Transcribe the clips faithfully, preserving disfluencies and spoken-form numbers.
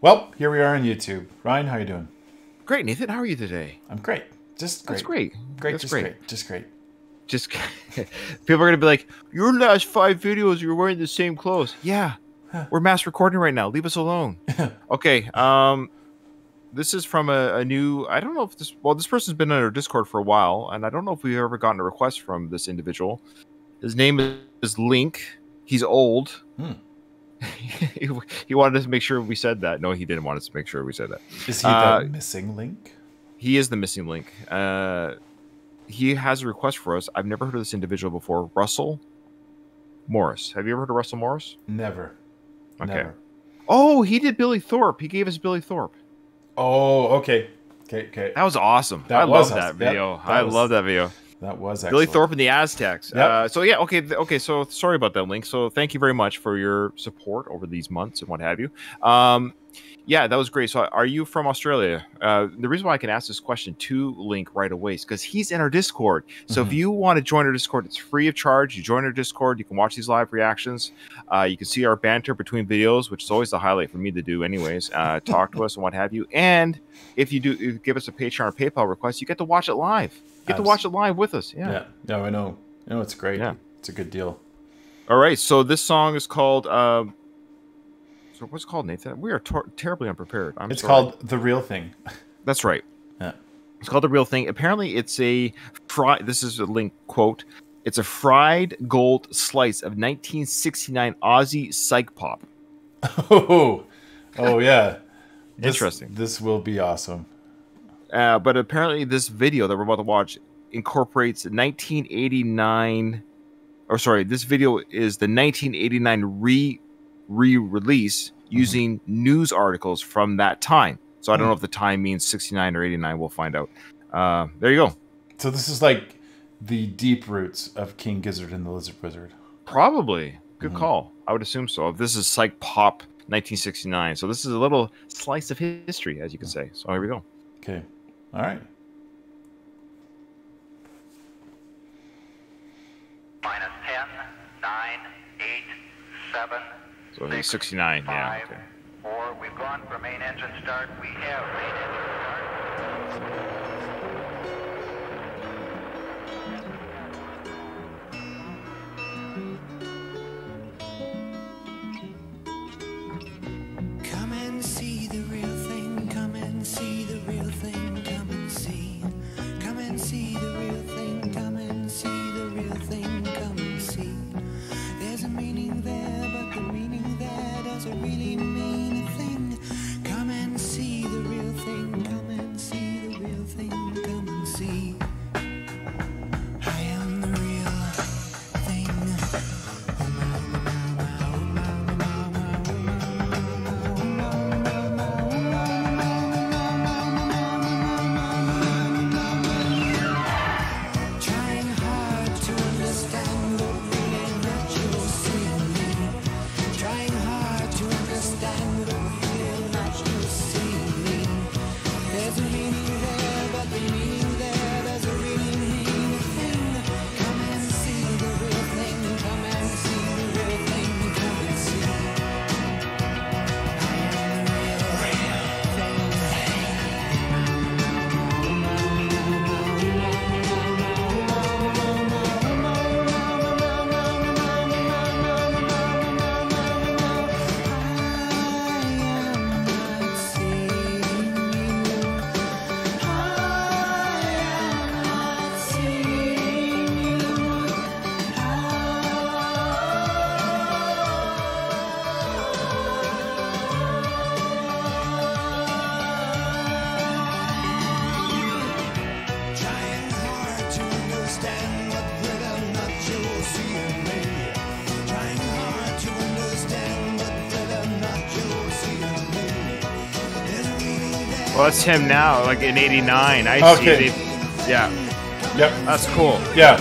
Well, here we are on YouTube. Ryan, how you doing? Great, Nathan. How are you today? I'm great. Just great. That's great. Great. That's just great. great. Just great. Just people are gonna be like, your last five videos, you're wearing the same clothes. Yeah, we're mass recording right now. Leave us alone. Okay. Um, this is from a, a new. I don't know if this. Well, this person's been on our Discord for a while, and I don't know if we've ever gotten a request from this individual. His name is Link. He's old. Hmm. He wanted to make sure we said that. No, he didn't want us to make sure we said that. Is he uh, the missing link? He is the missing link. Uh, he has a request for us. I've never heard of this individual before. Russell Morris. Have you ever heard of Russell Morris? Never. Okay. Never. Oh, he did Billy Thorpe. He gave us Billy Thorpe. Oh, okay. Okay, okay. That was awesome. That I was love awesome. that video. That, that I was... love that video. That was excellent. Billy Thorpe and the Aztecs. Yep. Uh, so, yeah, okay, okay. So, sorry about that, Link. So, thank you very much for your support over these months and what have you. Um, yeah, that was great. So, are you from Australia? Uh, the reason why I can ask this question to Link right away is because he's in our Discord. So, mm-hmm. if you want to join our Discord, it's free of charge. You join our Discord. You can watch these live reactions. Uh, you can see our banter between videos, which is always the highlight for me to do anyways. Uh, talk to us and what have you. And if you do if you give us a Patreon or PayPal request, you get to watch it live. Get to watch it live with us. Yeah. Yeah. No, I know. I know. It's great. Yeah. It's a good deal. All right. So this song is called. Um, so what's it called, Nathan? We are terribly unprepared. I'm it's sorry. called The Real Thing. That's right. Yeah. It's called The Real Thing. Apparently, it's a fry. This is a link quote. It's a fried gold slice of nineteen sixty-nine Aussie psych pop. Oh. Oh yeah. this, Interesting. This will be awesome. Uh, but apparently this video that we're about to watch incorporates nineteen eighty-nine, or sorry, this video is the nineteen eighty-nine re re-release using mm-hmm. news articles from that time. So I don't mm-hmm. know if the time means sixty-nine or eighty-nine. We'll find out. Uh, there you go. So this is like the deep roots of King Gizzard and the Lizard Wizard. Probably. Good mm-hmm. call. I would assume so. This is psych pop nineteen sixty-nine. So this is a little slice of history, as you can say. So here we go. Okay. All right. Minus ten, nine, eight, seven, so six, it's sixty-nine, five, yeah. Okay. Four. We've gone for main engine start. We have main engine start. Come and see the real thing. Come and see the real thing. Come and see. Come and see the real thing. Come and see. Well, that's him now, like in eighty-nine. I okay. see it. Yeah. Yep. That's cool. Yeah.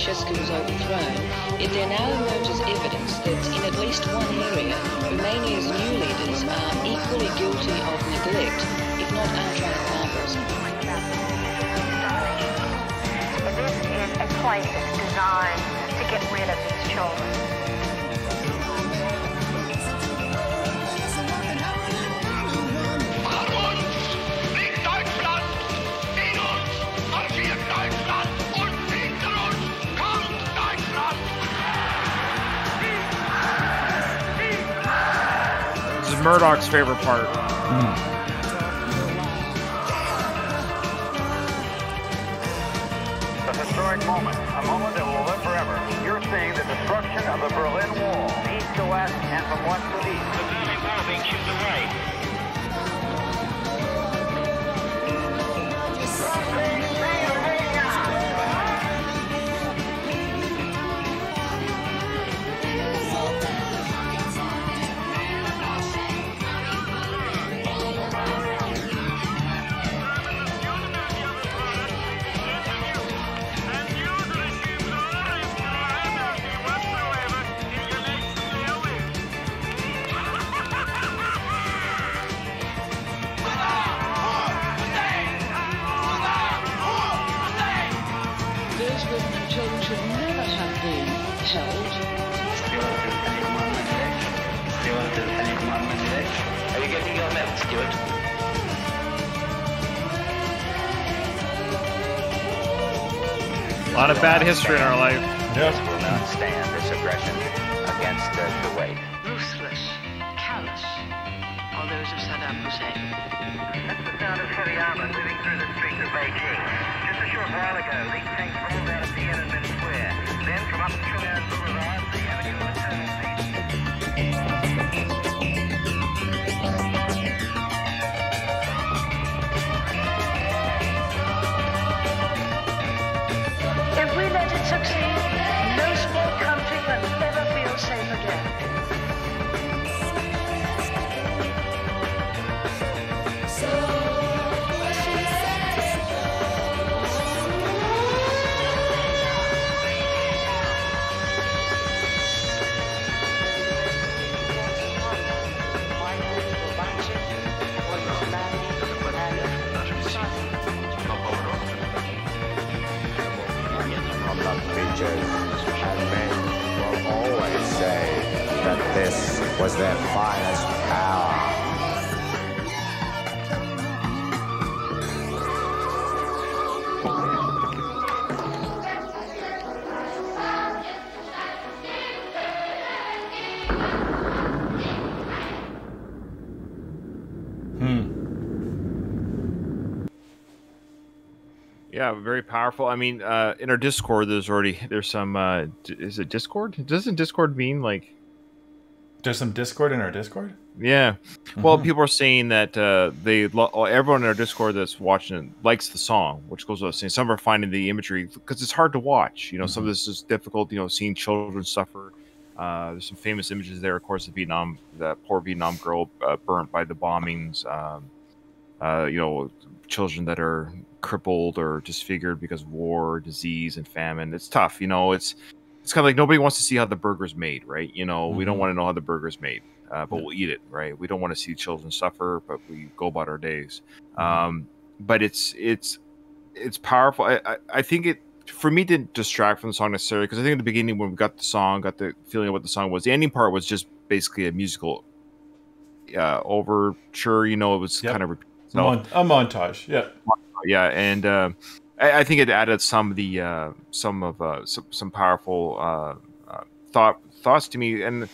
Ceausescu was overthrown, it there now emerges evidence that in at least one area, Romania's new leaders are equally guilty of neglect, if not outright barbarism. This is a place that's designed to get rid of these children. Murdoch's favorite part. Mm. A historic moment, a moment that will live forever. You're seeing the destruction of the Berlin Wall, east to west and from west to east. The Berlin Wall being chipped away. A lot of bad history in our life. Yes, will not stand this aggression against the, the way. Ruthless, callous, all those of Saddam Hussein. That's the sound of heavy armor moving through the streets of Beijing. Just a short while ago, these tanks rolled out of Tiananmen Square. Then from up Triad Boulevard, the avenue of eternity. This was their finest hour. Hmm. Yeah, very powerful. I mean, uh, in our Discord, there's already there's some. Uh, is it Discord? Doesn't Discord mean like? There's some Discord in our Discord? Yeah. Well, mm-hmm. people are saying that uh, they everyone in our Discord that's watching it likes the song, which goes without saying. Some are finding the imagery because it's hard to watch. You know, mm-hmm. some of this is difficult, you know, seeing children suffer. Uh, there's some famous images there, of course, the Vietnam, the poor Vietnam girl uh, burnt by the bombings. Um, uh, you know, children that are crippled or disfigured because of war, disease, and famine. It's tough. You know, it's... It's kind of like nobody wants to see how the burger's made, right? You know, mm-hmm. we don't want to know how the burger's made, uh, but yeah. we'll eat it, right? We don't want to see children suffer, but we go about our days. Mm-hmm. Um, but it's it's it's powerful. I, I, I think it, for me, didn't distract from the song necessarily, because I think at the beginning when we got the song, got the feeling of what the song was, the ending part was just basically a musical uh, overture, you know, it was yep. kind of... So, Mon a montage, yeah. Yeah, and... Uh, I think it added some of the uh, some of uh, some, some powerful uh, uh, thought thoughts to me, and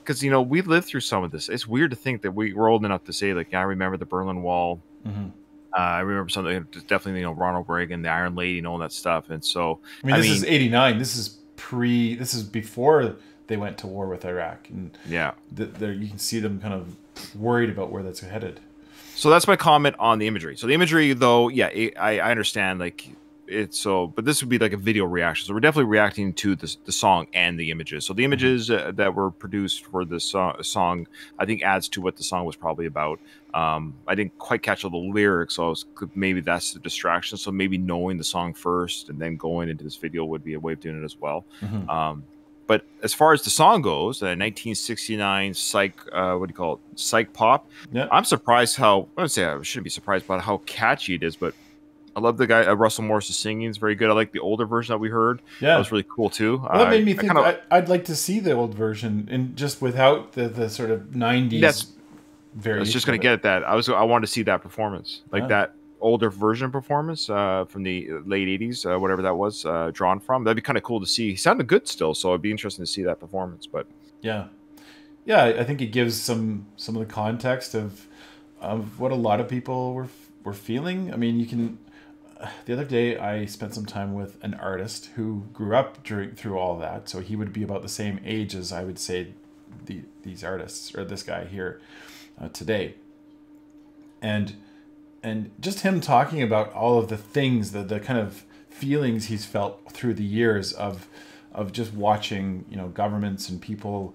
because you know we lived through some of this. It's weird to think that we were old enough to say like I remember the Berlin Wall. Mm-hmm. uh, I remember something definitely you know Ronald Reagan, the Iron Lady, and all that stuff. And so I mean, I this mean, is eighty-nine. This is pre. This is before they went to war with Iraq, and yeah, th there you can see them kind of worried about where that's headed. So that's my comment on the imagery. So the imagery, though, yeah, I, I understand. Like, it's so, but this would be like a video reaction. So we're definitely reacting to this, the song and the images. So the images uh, that were produced for this uh, song, I think adds to what the song was probably about. Um, I didn't quite catch all the lyrics, so I was, maybe that's the distraction. So maybe knowing the song first and then going into this video would be a way of doing it as well. Mm-hmm. Um, but as far as the song goes, the nineteen sixty-nine psych, uh, what do you call it? Psych pop. Yeah. I'm surprised how, I would say I shouldn't be surprised about how catchy it is, but I love the guy, uh, Russell Morris is singing. It's very good. I like the older version that we heard. Yeah. That was really cool too. Well, that made me I, think I kinda, I, I'd like to see the old version and just without the, the sort of nineties. That's, I was just going to get at that. I was, I wanted to see that performance, like yeah. that older version performance uh, from the late eighties, uh, whatever that was uh, drawn from. That'd be kind of cool to see. He sounded good still, so it'd be interesting to see that performance. But yeah, yeah, I think it gives some some of the context of of what a lot of people were were feeling. I mean, you can. Uh, the other day, I spent some time with an artist who grew up during through all that, so he would be about the same age as I would say the these artists or this guy here uh, today, and. And just him talking about all of the things, the, the kind of feelings he's felt through the years of, of just watching, you know, governments and people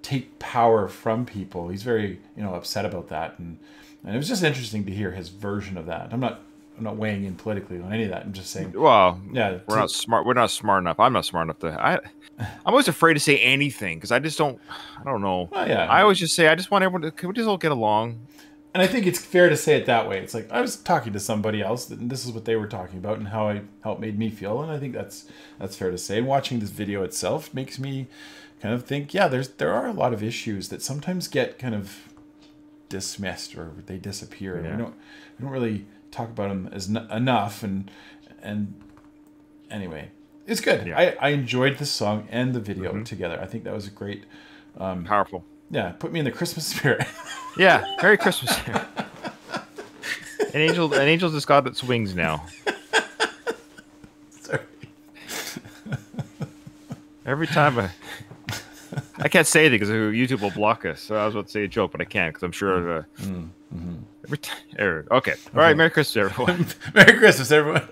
take power from people. He's very, you know, upset about that. And, and it was just interesting to hear his version of that. I'm not, I'm not weighing in politically on any of that. I'm just saying, well, yeah, we're not smart. We're not smart enough. I'm not smart enough to, I, I'm always afraid to say anything. Cause I just don't, I don't know. Well, yeah, I always just say, I just want everyone to, can we just all get along? And I think it's fair to say it that way. It's like, I was talking to somebody else, and this is what they were talking about and how, I, how it made me feel. And I think that's that's fair to say. Watching this video itself makes me kind of think, yeah, there's there are a lot of issues that sometimes get kind of dismissed or they disappear. Yeah. And we don't, we don't really talk about them as n enough. And and anyway, it's good. Yeah. I, I enjoyed this song and the video mm-hmm. together. I think that was a great... Um, powerful. Yeah, put me in the Christmas spirit. Yeah, Merry Christmas. An angel, an angel's just got its wings now. Sorry. Every time I, I can't say anything because YouTube will block us. So I was about to say a joke, but I can't because I'm sure. Uh, mm-hmm. Every time, okay. All right, Merry Christmas, everyone. Merry Christmas, everyone.